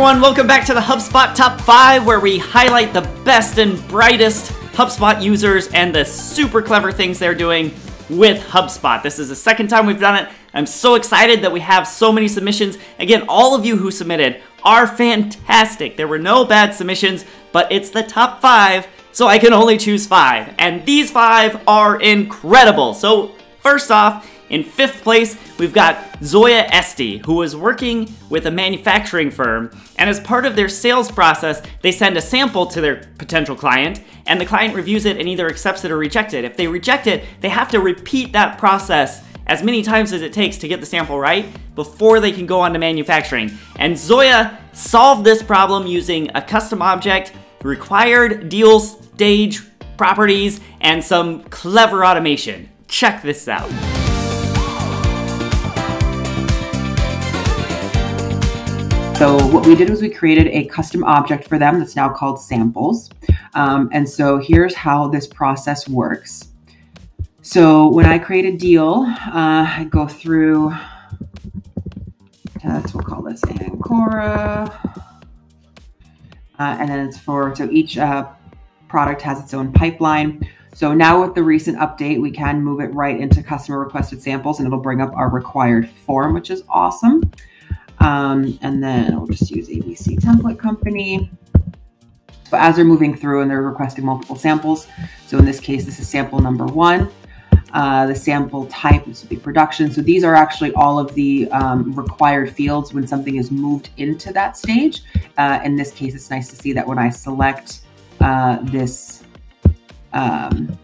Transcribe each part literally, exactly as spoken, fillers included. everyone, welcome back to the HubSpot Top five, where we highlight the best and brightest HubSpot users and the super clever things they're doing with HubSpot. This is the second time we've done it. I'm so excited that we have so many submissions. Again, all of you who submitted are fantastic. There were no bad submissions, but it's the top five, so I can only choose five. And these five are incredible. So first off, in fifth place, we've got Zoya Estey, who was working with a manufacturing firm, and as part of their sales process, they send a sample to their potential client, and the client reviews it and either accepts it or rejects it. If they reject it, they have to repeat that process as many times as it takes to get the sample right before they can go on to manufacturing. And Zoya solved this problem using a custom object, required deal stage properties, and some clever automation. Check this out. So what we did was we created a custom object for them that's now called samples. Um, and so here's how this process works. So when I create a deal, uh, I go through, let's we'll call this Ancora. Uh, and then it's for, so each uh, product has its own pipeline. So now with the recent update, we can move it right into customer requested samples, and it'll bring up our required form, which is awesome. Um, and then we'll just use A B C Template Company. But as they're moving through and they're requesting multiple samples, so in this case, this is sample number one. Uh, the sample type, this would be production. So these are actually all of the um, required fields when something is moved into that stage. Uh, in this case, it's nice to see that when I select uh, this um,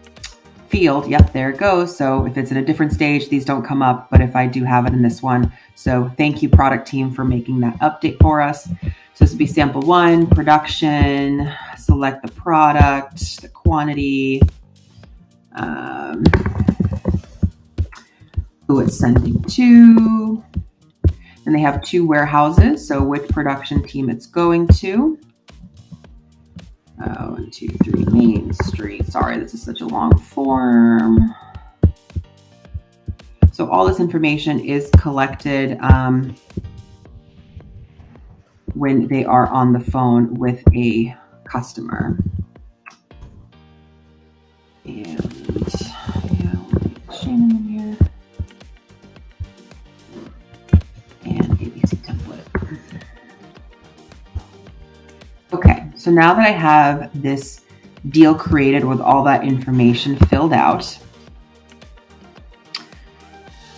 field, yep, there it goes. So if it's in a different stage, these don't come up, but if I do have it in this one, so thank you, product team, for making that update for us. So this would be sample one, production, select the product, the quantity, um, who it's sending to, and they have two warehouses, so which production team it's going to. Uh, one, two, three, Main Street. Sorry, this is such a long form. So all this information is collected um, when they are on the phone with a customer. And yeah, we'll get Shannon in here. And A B C template. Okay, so now that I have this deal created with all that information filled out,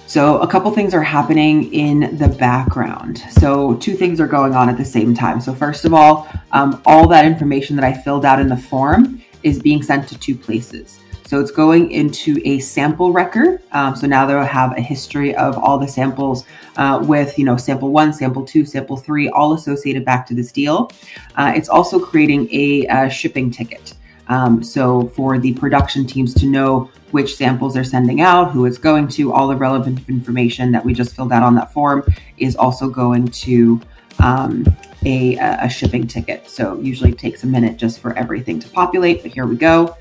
so a couple things are happening in the background. So two things are going on at the same time. So first of all, um, all that information that I filled out in the form is being sent to two places. So it's going into a sample record. Um, so now they'll have a history of all the samples uh, with, you know, sample one, sample two, sample three, all associated back to this deal. Uh, it's also creating a uh, shipping ticket. Um, so for the production teams to know which samples they're sending out, who it's going to, all the relevant information that we just filled out on that form is also going to um, a, a shipping ticket. So usually it takes a minute just for everything to populate, but here we go.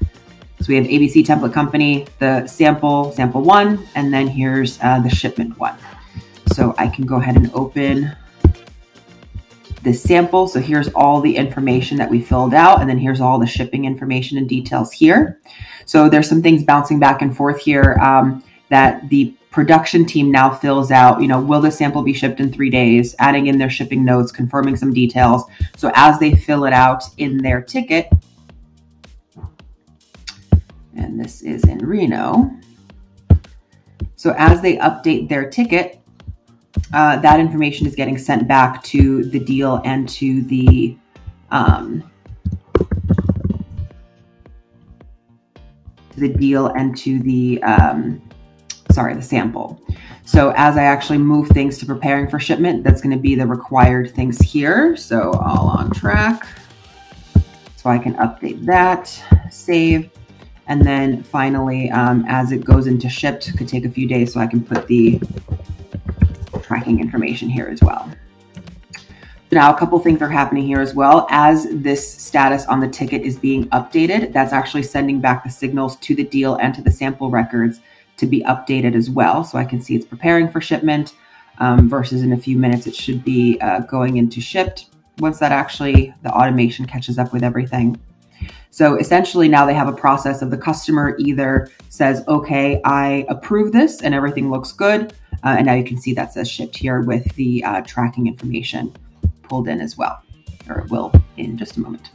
So we have A B C Template Company, the sample, sample one, and then here's uh, the shipment one. So I can go ahead and open this sample. So here's all the information that we filled out, and then here's all the shipping information and details here. So there's some things bouncing back and forth here um, that the production team now fills out, you know, will the sample be shipped in three days, adding in their shipping notes, confirming some details. So as they fill it out in their ticket, and this is in Reno. So as they update their ticket, Uh, that information is getting sent back to the deal and to the um, to the deal and to the um, sorry, the sample. So as I actually move things to preparing for shipment, that's going to be the required things here. So all on track. So I can update that, save, and then finally, um, as it goes into shipped, it could take a few days. So I can put the tracking information here as well. Now, a couple things are happening here as well. As this status on the ticket is being updated, that's actually sending back the signals to the deal and to the sample records to be updated as well. So I can see it's preparing for shipment um, versus in a few minutes, it should be uh, going into shipped. once that actually the automation catches up with everything. So essentially now they have a process of the customer either says, okay, I approve this and everything looks good. Uh, and now you can see that says shipped here with the uh, tracking information pulled in as well, or it will in just a moment.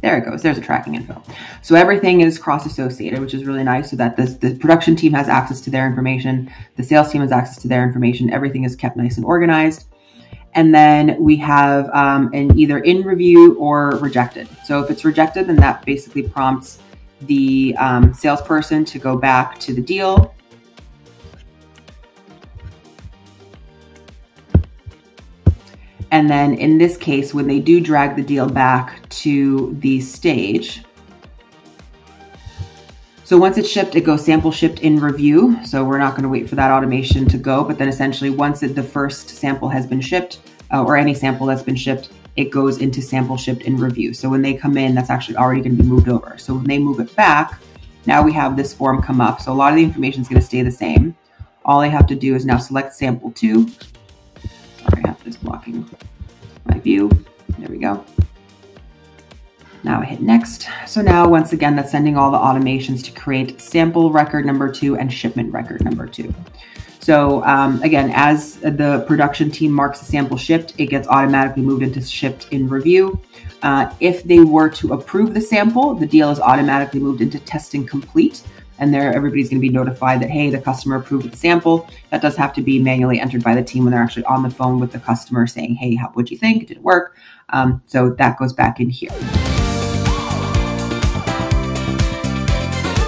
There it goes. There's a tracking info. So everything is cross-associated, which is really nice so that this, the production team has access to their information. The sales team has access to their information. Everything is kept nice and organized. And then we have um, an either in review or rejected. So if it's rejected, then that basically prompts the um, salesperson to go back to the deal. And then in this case, when they do drag the deal back to the stage, so once it's shipped, it goes sample shipped in review. So we're not going to wait for that automation to go, but then essentially once it, the first sample has been shipped uh, or any sample that's been shipped, it goes into sample shipped in review. So when they come in, that's actually already going to be moved over. So when they move it back, now we have this form come up. So a lot of the information is going to stay the same. All I have to do is now select sample two. Sorry, I'm just blocking my view. There we go. Now I hit next. So now, once again, that's sending all the automations to create sample record number two and shipment record number two. So um, again, as the production team marks a sample shipped, it gets automatically moved into shipped in review. Uh, if they were to approve the sample, the deal is automatically moved into testing complete. And there, everybody's going to be notified that, hey, the customer approved the sample. That does have to be manually entered by the team when they're actually on the phone with the customer saying, hey, how, what'd you think? Did it work? Um, so that goes back in here.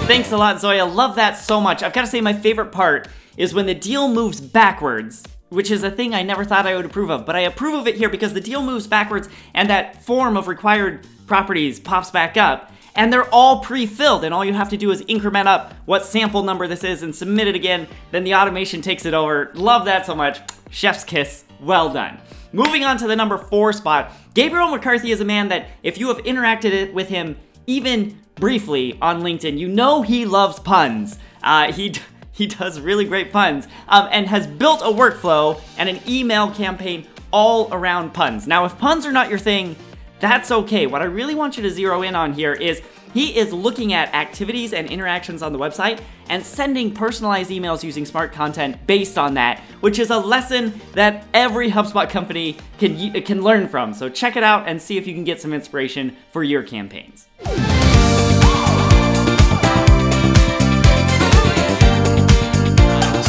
Thanks a lot, Zoya. Love that so much. I've got to say my favorite part is when the deal moves backwards, which is a thing I never thought I would approve of, but I approve of it here because the deal moves backwards and that form of required properties pops back up. And they're all pre-filled, and all you have to do is increment up what sample number this is and submit it again, then the automation takes it over. Love that so much. Chef's kiss. Well done. Moving on to the number four spot. Gabriel McCarthy is a man that if you have interacted with him even briefly on LinkedIn, you know he loves puns. Uh, he, he does really great puns um, and has built a workflow and an email campaign all around puns. Now, if puns are not your thing, that's okay. What I really want you to zero in on here is he is looking at activities and interactions on the website and sending personalized emails using smart content based on that, which is a lesson that every HubSpot company can, can learn from. So check it out and see if you can get some inspiration for your campaigns.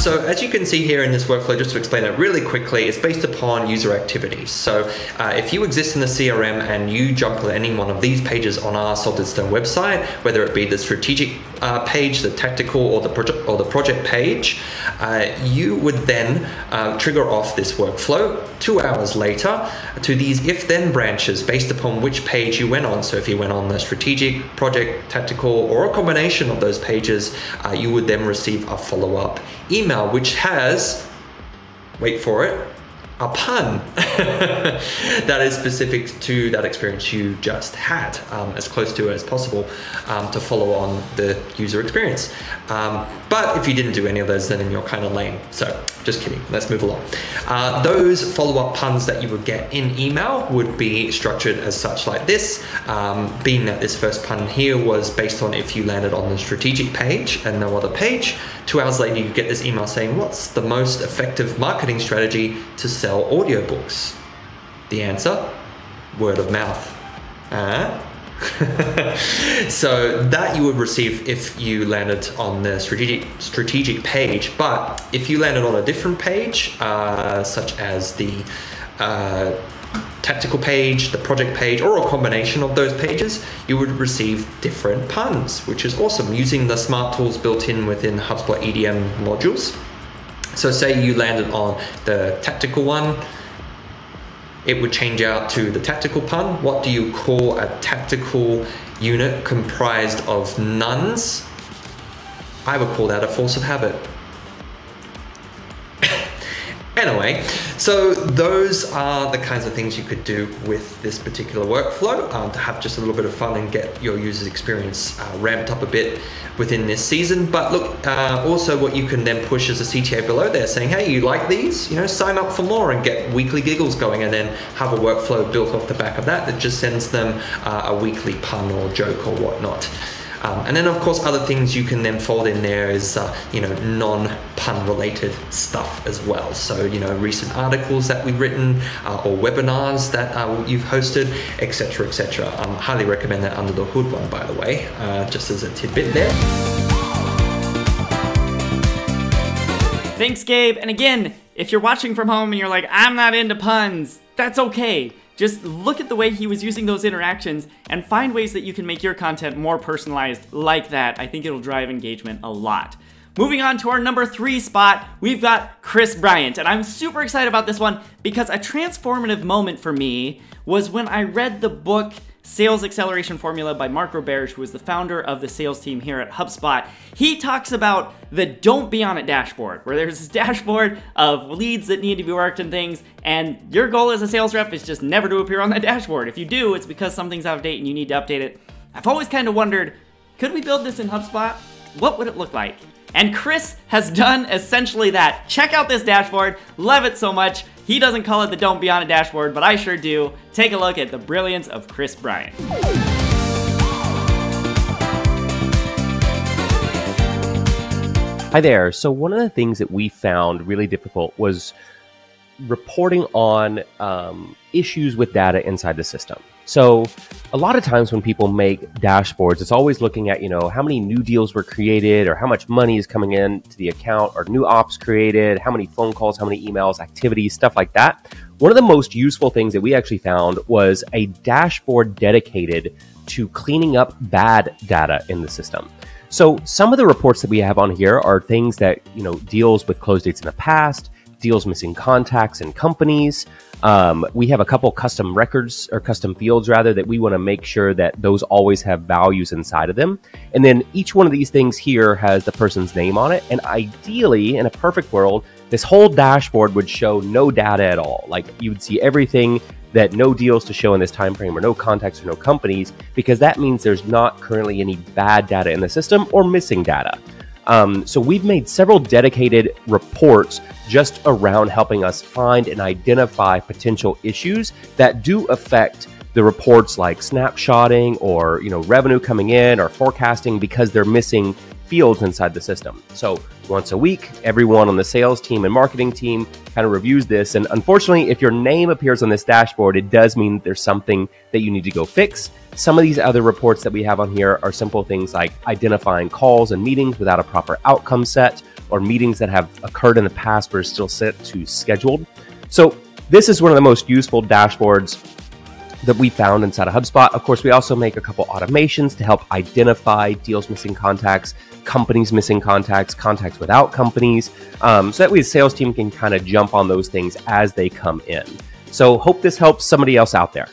So as you can see here in this workflow, just to explain it really quickly, it's based upon user activities. So uh, if you exist in the C R M and you jump on any one of these pages on our Salted Stone website, whether it be the strategic uh, page, the tactical, or the project or the project page, uh, you would then uh, trigger off this workflow two hours later to these if-then branches based upon which page you went on. So if you went on the strategic, project, tactical, or a combination of those pages, uh, you would then receive a follow-up email, which has, wait for it, a pun that is specific to that experience you just had, um, as close to it as possible um, to follow on the user experience. Um, but if you didn't do any of those, then you're kind of lame. So just kidding, let's move along. Uh, those follow-up puns that you would get in email would be structured as such like this, um, being that this first pun here was based on if you landed on the strategic page and no other page. Two hours later, you get this email saying, what's the most effective marketing strategy to sell audiobooks? The answer, word of mouth. Uh-huh. So that you would receive if you landed on the strategic strategic page, but if you landed on a different page, uh, such as the uh, tactical page, the project page, or a combination of those pages, you would receive different puns, which is awesome, using the smart tools built in within HubSpot E D M modules. So say you landed on the tactical one, it would change out to the tactical pun. What do you call a tactical unit comprised of nuns? I would call that a force of habit. Anyway, so those are the kinds of things you could do with this particular workflow um, to have just a little bit of fun and get your user's experience uh, ramped up a bit within this season. But look, uh, also what you can then push as a C T A below there saying, hey, you like these? You know, sign up for more and get weekly giggles going, and then have a workflow built off the back of that that just sends them uh, a weekly pun or joke or whatnot. Um, and then, of course, other things you can then fold in there is, uh, you know, non-pun related stuff as well. So, you know, recent articles that we've written uh, or webinars that uh, you've hosted, et cetera, et cetera. I um, highly recommend that Under the Hood one, by the way, uh, just as a tidbit there. Thanks, Gabe. And again, if you're watching from home and you're like, I'm not into puns, that's okay. Just look at the way he was using those interactions and find ways that you can make your content more personalized like that. I think it'll drive engagement a lot. Moving on to our number three spot, we've got Chris Bryant. And I'm super excited about this one because a transformative moment for me was when I read the book Sales Acceleration Formula by Mark Roberge, who is the founder of the sales team here at HubSpot. He talks about the Don't Be On It dashboard, where there's this dashboard of leads that need to be worked and things, and your goal as a sales rep is just never to appear on that dashboard. If you do, it's because something's out of date and you need to update it. I've always kind of wondered, could we build this in HubSpot? What would it look like? And Chris has done essentially that. Check out this dashboard, love it so much. He doesn't call it the Don't Be On It dashboard, but I sure do. Take a look at the brilliance of Chris Bryant. Hi there. So one of the things that we found really difficult was reporting on um, issues with data inside the system. So a lot of times when people make dashboards, it's always looking at, you know, how many new deals were created or how much money is coming in to the account or new ops created, how many phone calls, how many emails, activities, stuff like that. One of the most useful things that we actually found was a dashboard dedicated to cleaning up bad data in the system. So some of the reports that we have on here are things that, you know, deals with close dates in the past, deals missing contacts and companies. Um, we have a couple custom records or custom fields rather that we want to make sure that those always have values inside of them. And then each one of these things here has the person's name on it. And ideally, in a perfect world, this whole dashboard would show no data at all. Like you would see everything that no deals to show in this time frame or no contacts or no companies, because that means there's not currently any bad data in the system or missing data. Um, so we've made several dedicated reports just around helping us find and identify potential issues that do affect the reports, like snapshotting or, you know, revenue coming in or forecasting, because they're missing fields inside the system. So once a week, everyone on the sales team and marketing team kind of reviews this. And unfortunately, if your name appears on this dashboard, it does mean there's something that you need to go fix. Some of these other reports that we have on here are simple things like identifying calls and meetings without a proper outcome set, or meetings that have occurred in the past but are still set to scheduled. So this is one of the most useful dashboards that we found inside of HubSpot. Of course, we also make a couple automations to help identify deals missing contacts, companies missing contacts, contacts without companies, um, so that we as sales team can kind of jump on those things as they come in. So hope this helps somebody else out there.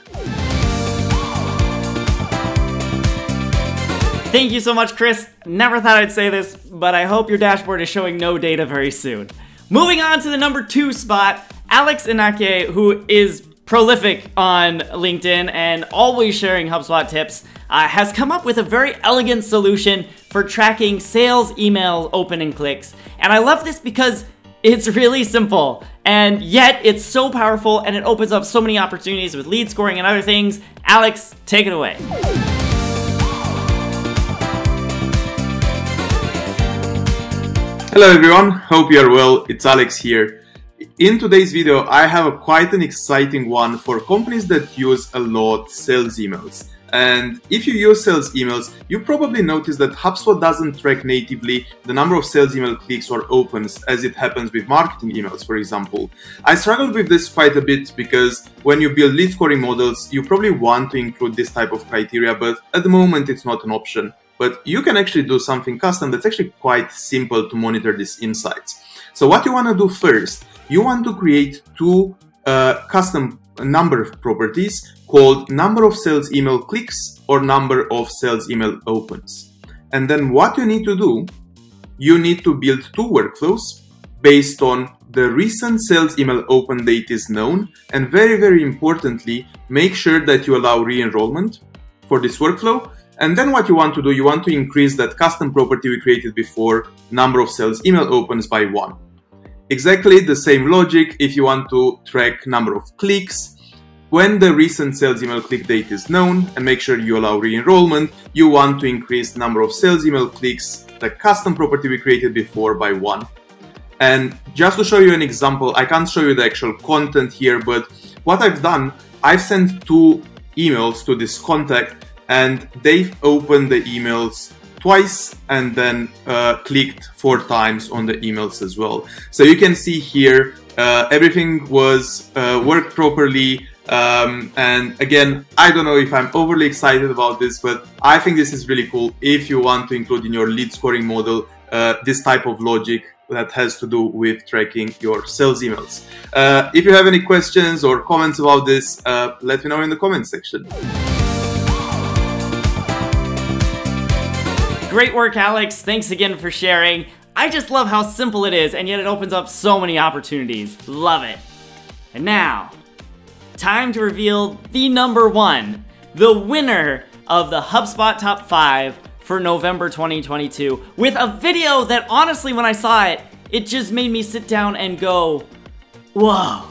Thank you so much, Chris. Never thought I'd say this, but I hope your dashboard is showing no data very soon. Moving on to the number two spot, Alex Enache, who is prolific on LinkedIn and always sharing HubSpot tips, uh, has come up with a very elegant solution for tracking sales email open and clicks. And I love this because it's really simple, and yet it's so powerful, and it opens up so many opportunities with lead scoring and other things. Alex, take it away. Hello everyone, hope you are well. It's Alex here. In today's video, I have a quite an exciting one for companies that use a lot sales emails. And if you use sales emails, you probably notice that HubSpot doesn't track natively the number of sales email clicks or opens as it happens with marketing emails, for example. I struggled with this quite a bit because when you build lead scoring models, you probably want to include this type of criteria, but at the moment it's not an option. But you can actually do something custom that's actually quite simple to monitor these insights. So what you want to do first, you want to create two uh, custom number properties called number of sales email clicks or number of sales email opens. And then what you need to do, you need to build two workflows. based on the recent sales email open date is known, and very, very importantly, make sure that you allow re-enrollment for this workflow. And then what you want to do, you want to increase that custom property we created before, number of sales email opens by one. Exactly the same logic if you want to track number of clicks. When the recent sales email click date is known, and make sure you allow re-enrollment, you want to increase number of sales email clicks, the custom property we created before, by one. And just to show you an example, I can't show you the actual content here, but what I've done, I've sent two emails to this contact, and they've opened the emails twice and then uh, clicked four times on the emails as well. So you can see here, uh, everything was uh, worked properly. Um, and again, I don't know if I'm overly excited about this, but I think this is really cool if you want to include in your lead scoring model uh, this type of logic that has to do with tracking your sales emails. Uh, if you have any questions or comments about this, uh, let me know in the comments section. Great work, Alex. Thanks again for sharing. I just love how simple it is, and yet it opens up so many opportunities. Love it. And now, time to reveal the number one, the winner of the HubSpot Top five for November twenty twenty-two, with a video that honestly, when I saw it, it just made me sit down and go, whoa.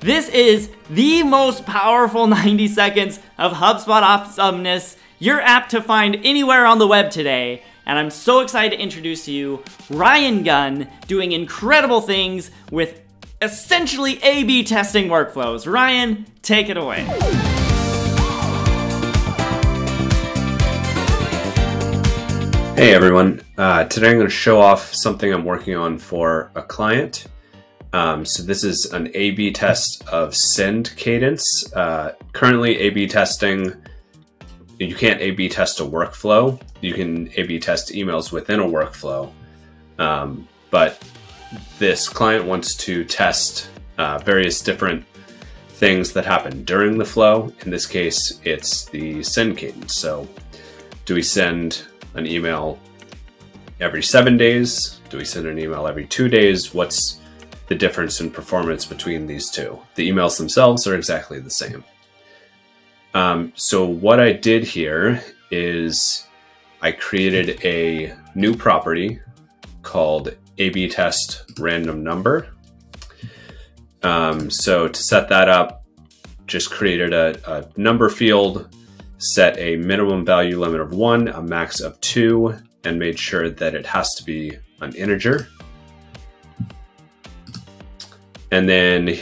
This is the most powerful ninety seconds of HubSpot awesomeness you're apt to find anywhere on the web today, and I'm so excited to introduce to you Ryan Gunn, doing incredible things with essentially A B testing workflows. Ryan, take it away. Hey everyone, uh, today I'm going to show off something I'm working on for a client. Um, so this is an A B test of send cadence. Uh, currently A B testing, you can't A B test a workflow. You can A B test emails within a workflow. Um, but this client wants to test uh, various different things that happen during the flow. In this case, it's the send cadence. So do we send an email every seven days? Do we send an email every two days? What's the difference in performance between these two? The emails themselves are exactly the same. Um, so what I did here is I created a new property called A B test random number. Um, so to set that up, just created a, a number field, set a minimum value limit of one, a max of two, and made sure that it has to be an integer. And then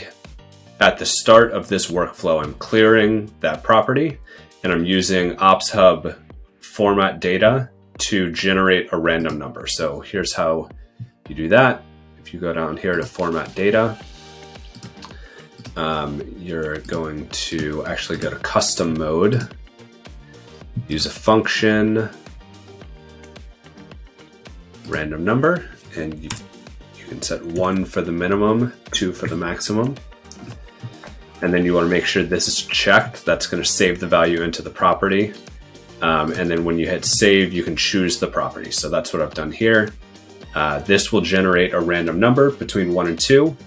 at the start of this workflow, I'm clearing that property, and I'm using Ops Hub format data to generate a random number. So here's how you do that. If you go down here to format data, um, you're going to actually go to custom mode, use a function, random number, and you, you can set one for the minimum, two for the maximum. And then you want to make sure this is checked. That's going to save the value into the property. Um, and then when you hit save, you can choose the property. So that's what I've done here. Uh, this will generate a random number between one and two.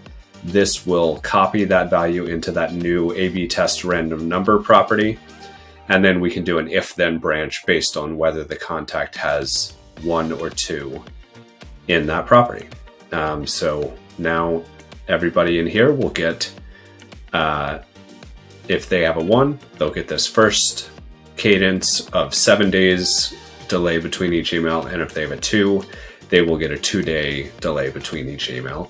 This will copy that value into that new A B test random number property. And then we can do an if then branch based on whether the contact has one or two in that property. Um, so now everybody in here will get, Uh, if they have a one, they'll get this first cadence of seven days delay between each email. And if they have a two, they will get a two day delay between each email.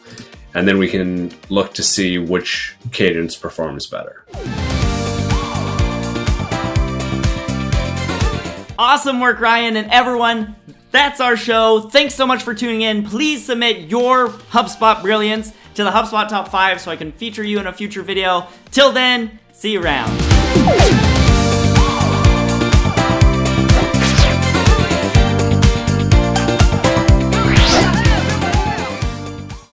And then we can look to see which cadence performs better. Awesome work, Ryan, and everyone. That's our show. Thanks so much for tuning in. Please submit your HubSpot brilliance to the HubSpot Top five so I can feature you in a future video. Till then, see you around.